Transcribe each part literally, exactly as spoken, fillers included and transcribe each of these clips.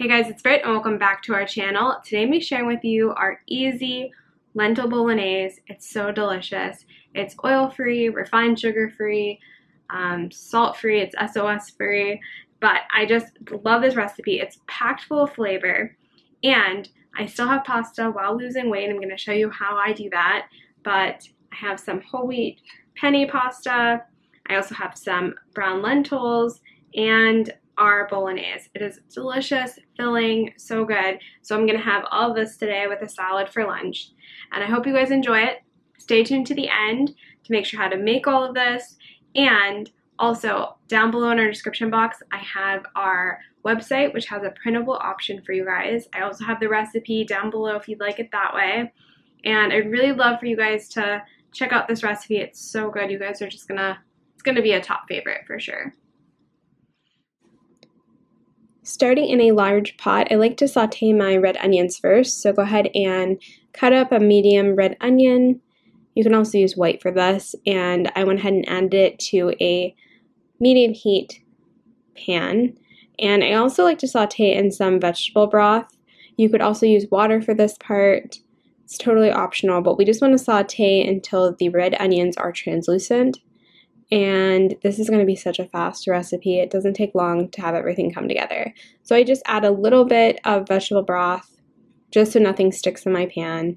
Hey guys, it's Britt and welcome back to our channel. Today I'm sharing with you our easy lentil bolognese. It's so delicious. It's oil-free, refined sugar-free, um, salt-free, it's S O S-free, but I just love this recipe. It's packed full of flavor and I still have pasta while losing weight. I'm going to show you how I do that, but I have some whole wheat penne pasta. I also have some brown lentils and our bolognese. It is delicious, filling, so good. So I'm gonna have all of this today with a salad for lunch. And I hope you guys enjoy it. Stay tuned to the end to make sure how to make all of this. And also down below in our description box, I have our website, which has a printable option for you guys. I also have the recipe down below if you'd like it that way. And I'd really love for you guys to check out this recipe. It's so good. You guys are just gonna, it's gonna be a top favorite for sure. Starting in a large pot, I like to saute my red onions first, so go ahead and cut up a medium red onion. You can also use white for this, and I went ahead and added it to a medium heat pan. And I also like to saute in some vegetable broth. You could also use water for this part. It's totally optional, but we just want to saute until the red onions are translucent. And this is going to be such a fast recipe. It doesn't take long to have everything come together. So I just add a little bit of vegetable broth just so nothing sticks in my pan.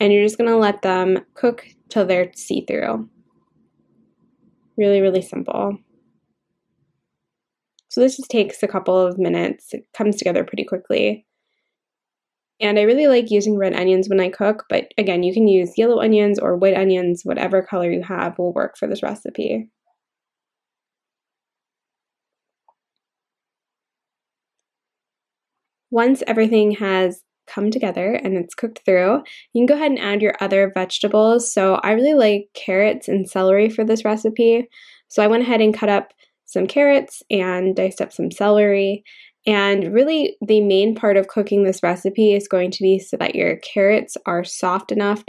And you're just going to let them cook till they're see-through. Really, really simple. So this just takes a couple of minutes. It comes together pretty quickly. And I really like using red onions when I cook, but again, you can use yellow onions or white onions, whatever color you have will work for this recipe. Once everything has come together and it's cooked through, you can go ahead and add your other vegetables. So I really like carrots and celery for this recipe. So I went ahead and cut up some carrots and diced up some celery. And really the main part of cooking this recipe is going to be so that your carrots are soft enough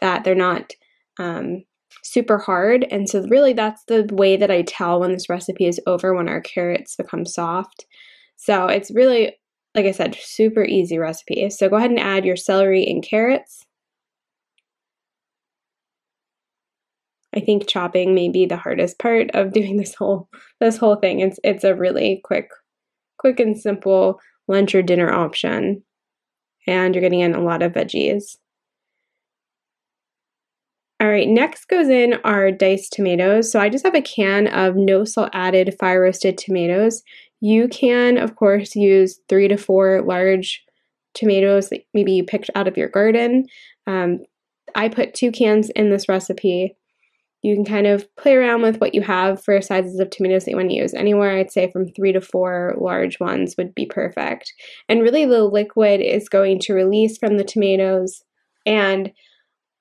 that they're not um, super hard. And so really that's the way that I tell when this recipe is over, when our carrots become soft. So it's really, like I said, super easy recipe. So go ahead and add your celery and carrots. I think chopping may be the hardest part of doing this whole this whole thing. It's, it's a really quick Quick and simple lunch or dinner option, and you're getting in a lot of veggies. All right, next goes in our diced tomatoes. So I just have a can of no salt added fire roasted tomatoes. You can, of course, use three to four large tomatoes that maybe you picked out of your garden. Um, I put two cans in this recipe. You can kind of play around with what you have for sizes of tomatoes that you want to use. Anywhere, I'd say from three to four large ones would be perfect. And really the liquid is going to release from the tomatoes and,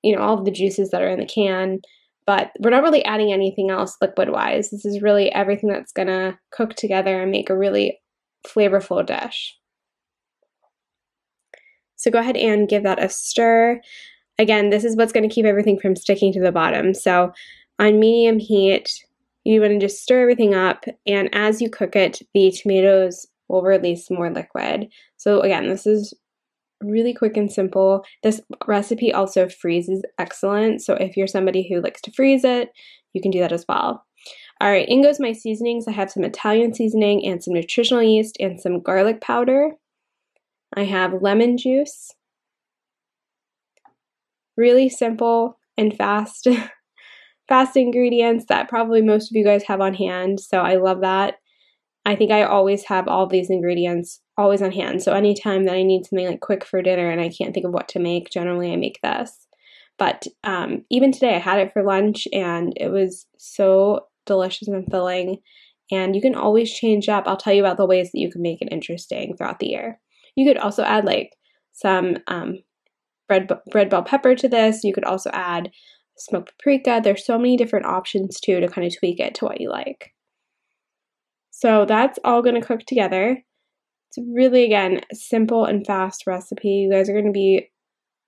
you know, all of the juices that are in the can. But we're not really adding anything else liquid-wise. This is really everything that's going to cook together and make a really flavorful dish. So go ahead and give that a stir. Again, this is what's going to keep everything from sticking to the bottom. So on medium heat, you want to just stir everything up, and as you cook it, the tomatoes will release more liquid. So again, this is really quick and simple. This recipe also freezes excellent, so if you're somebody who likes to freeze it, you can do that as well. All right, in goes my seasonings. I have some Italian seasoning and some nutritional yeast and some garlic powder. I have lemon juice. Really simple and fast, fast ingredients that probably most of you guys have on hand. So I love that. I think I always have all these ingredients always on hand. So anytime that I need something like quick for dinner and I can't think of what to make, generally I make this. But um, even today I had it for lunch and it was so delicious and filling. And you can always change up. I'll tell you about the ways that you can make it interesting throughout the year. You could also add like some um, Red, red bell pepper to this. You could also add smoked paprika. There's so many different options too to kind of tweak it to what you like. So that's all going to cook together. It's really, again, a simple and fast recipe. You guys are going to be,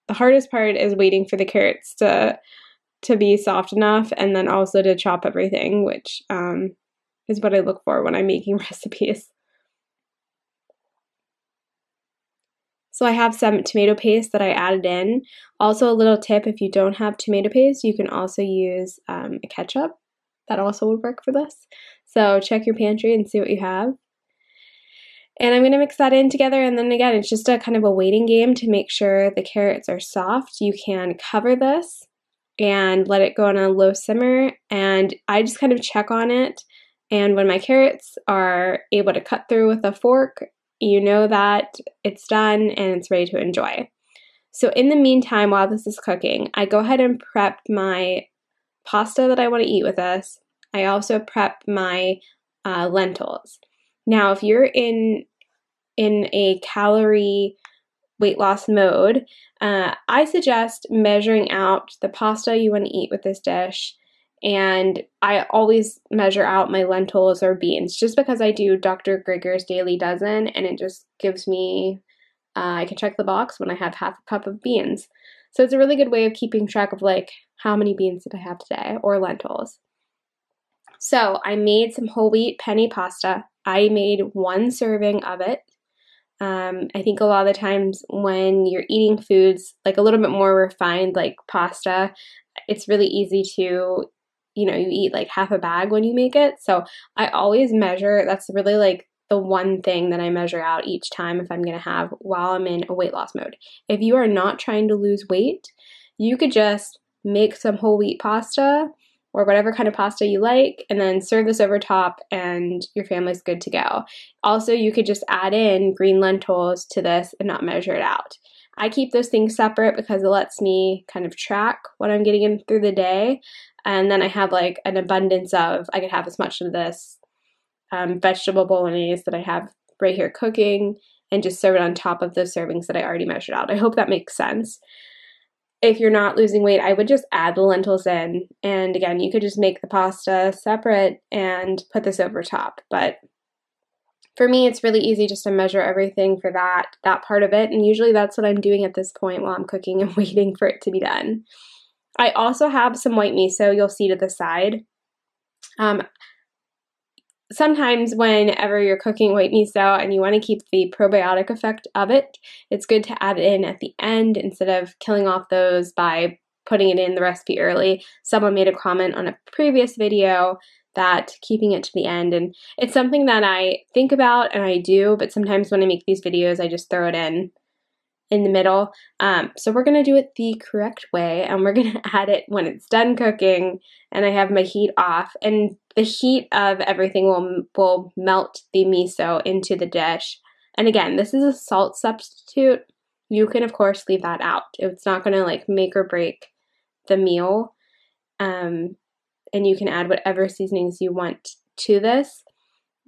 the hardest part is waiting for the carrots to to be soft enough and then also to chop everything, which um, is what I look for when I'm making recipes. So I have some tomato paste that I added in. Also a little tip, if you don't have tomato paste, you can also use um, a ketchup. That also would work for this. So check your pantry and see what you have. And I'm going to mix that in together, and then again, it's just a kind of a waiting game to make sure the carrots are soft. You can cover this and let it go on a low simmer, and I just kind of check on it. And when my carrots are able to cut through with a fork, you know that it's done and it's ready to enjoy. So in the meantime, while this is cooking, I go ahead and prep my pasta that I want to eat with this. I also prep my uh, lentils. Now, if you're in in a calorie weight loss mode, uh, I suggest measuring out the pasta you want to eat with this dish. And I always measure out my lentils or beans, just because I do Doctor Greger's Daily Dozen, and it just gives me, uh, I can check the box when I have half a cup of beans. So it's a really good way of keeping track of like, how many beans did I have today, or lentils. So I made some whole wheat penne pasta. I made one serving of it. Um, I think a lot of the times when you're eating foods like a little bit more refined, like pasta, it's really easy to, you know, you eat like half a bag when you make it. So I always measure, that's really like the one thing that I measure out each time if I'm going to have while I'm in a weight loss mode. If you are not trying to lose weight, you could just make some whole wheat pasta or whatever kind of pasta you like, and then serve this over top and your family's good to go. Also, you could just add in green lentils to this and not measure it out. I keep those things separate because it lets me kind of track what I'm getting in through the day. And then I have like an abundance of, I could have as much of this um, vegetable bolognese that I have right here cooking and just serve it on top of those servings that I already measured out. I hope that makes sense. If you're not losing weight, I would just add the lentils in. And again, you could just make the pasta separate and put this over top. But for me, it's really easy just to measure everything for that, that part of it. And usually that's what I'm doing at this point while I'm cooking and waiting for it to be done. I also have some white miso you'll see to the side. Um, sometimes whenever you're cooking white miso and you want to keep the probiotic effect of it, it's good to add it in at the end instead of killing off those by putting it in the recipe early. Someone made a comment on a previous video that keeping it to the end, and it's something that I think about and I do, but sometimes when I make these videos, I just throw it in in the middle. Um, so we're gonna do it the correct way, and we're gonna add it when it's done cooking and I have my heat off, and the heat of everything will, will melt the miso into the dish. And again, this is a salt substitute. You can of course leave that out. It's not gonna like make or break the meal. Um, and you can add whatever seasonings you want to this.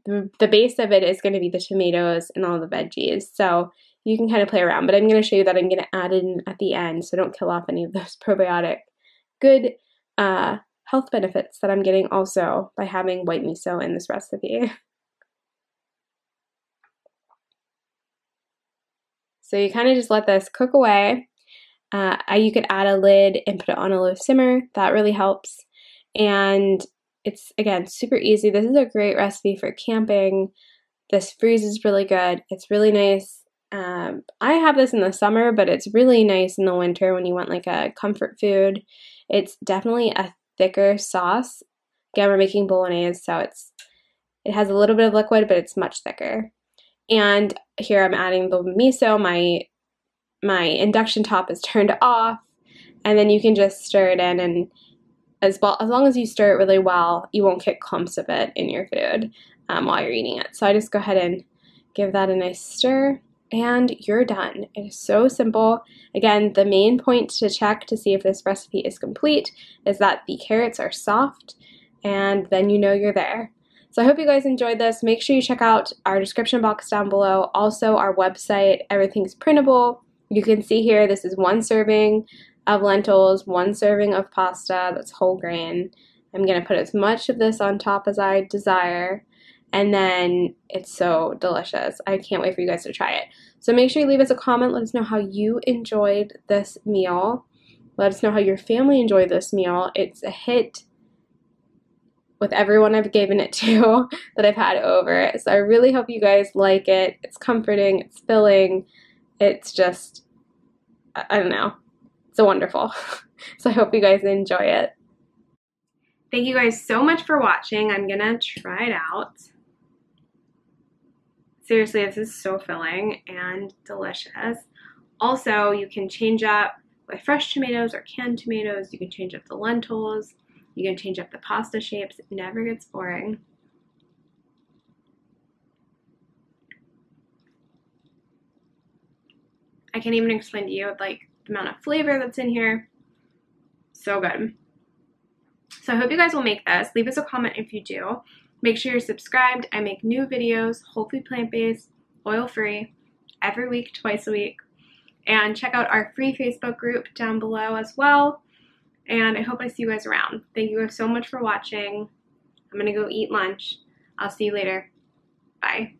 The, the base of it is gonna be the tomatoes and all the veggies. So you can kind of play around, but I'm going to show you that I'm going to add it in at the end, so don't kill off any of those probiotic good uh, health benefits that I'm getting also by having white miso in this recipe. So you kind of just let this cook away. Uh, you could add a lid and put it on a low simmer. That really helps. And it's, again, super easy. This is a great recipe for camping. This freezes really good. It's really nice. Um, I have this in the summer, but it's really nice in the winter when you want like a comfort food. It's definitely a thicker sauce. Again, we're making bolognese, so it's it has a little bit of liquid, but it's much thicker. And here I'm adding the miso. My my induction top is turned off, and then you can just stir it in, and as well as long as you stir it really well, you won't get clumps of it in your food um, while you're eating it. So I just go ahead and give that a nice stir. And you're done. It is so simple. Again, the main point to check to see if this recipe is complete is that the carrots are soft, and then you know you're there. So I hope you guys enjoyed this. Make sure you check out our description box down below. Also our website, everything's printable. You can see here, this is one serving of lentils, one serving of pasta, that's whole grain. I'm gonna put as much of this on top as I desire. And then it's so delicious. I can't wait for you guys to try it. So make sure you leave us a comment. Let us know how you enjoyed this meal. Let us know how your family enjoyed this meal. It's a hit with everyone I've given it to that I've had over it. So I really hope you guys like it. It's comforting. It's filling. it's just, I, I don't know, it's wonderful. So I hope you guys enjoy it. Thank you guys so much for watching. I'm gonna try it out. Seriously, this is so filling and delicious. Also, you can change up with fresh tomatoes or canned tomatoes. You can change up the lentils. You can change up the pasta shapes. It never gets boring. I can't even explain to you like the amount of flavor that's in here. So good. So I hope you guys will make this. Leave us a comment if you do. Make sure you're subscribed. I make new videos, whole food plant-based, oil-free, every week, twice a week. And check out our free Facebook group down below as well. And I hope I see you guys around. Thank you guys so much for watching. I'm gonna go eat lunch. I'll see you later. Bye.